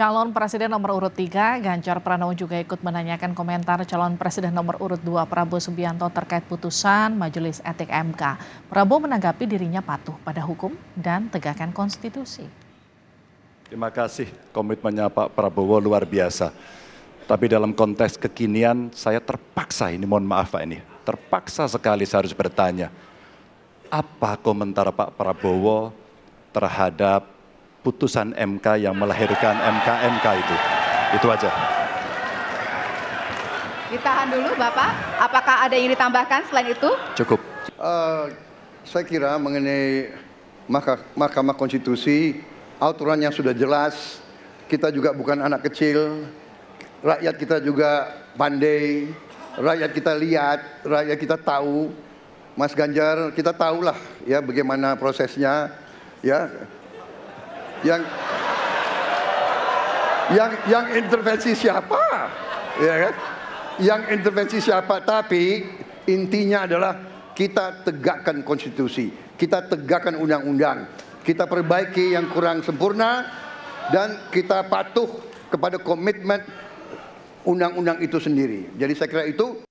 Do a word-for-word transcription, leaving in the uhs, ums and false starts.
Calon Presiden nomor urut tiga, Ganjar Pranowo juga ikut menanyakan komentar calon Presiden nomor urut dua, Prabowo Subianto terkait putusan Majelis Etik M K. Prabowo menanggapi dirinya patuh pada hukum dan tegakkan konstitusi. Terima kasih, komitmennya Pak Prabowo luar biasa. Tapi dalam konteks kekinian, saya terpaksa ini, mohon maaf Pak ini, terpaksa sekali saya harus bertanya, apa komentar Pak Prabowo terhadap putusan M K yang melahirkan M K M K itu, itu aja. Ditahan dulu Bapak, apakah ada yang ditambahkan selain itu? Cukup. Uh, saya kira mengenai Mahkamah Konstitusi, aturan yang sudah jelas, kita juga bukan anak kecil, rakyat kita juga pandai, rakyat kita lihat, rakyat kita tahu, Mas Ganjar kita tahulah ya bagaimana prosesnya, ya. Yang yang yang intervensi siapa, ya kan? Yang intervensi siapa? Tapi intinya adalah kita tegakkan konstitusi, kita tegakkan undang-undang, kita perbaiki yang kurang sempurna, dan kita patuh kepada komitmen undang-undang itu sendiri. Jadi saya kira itu.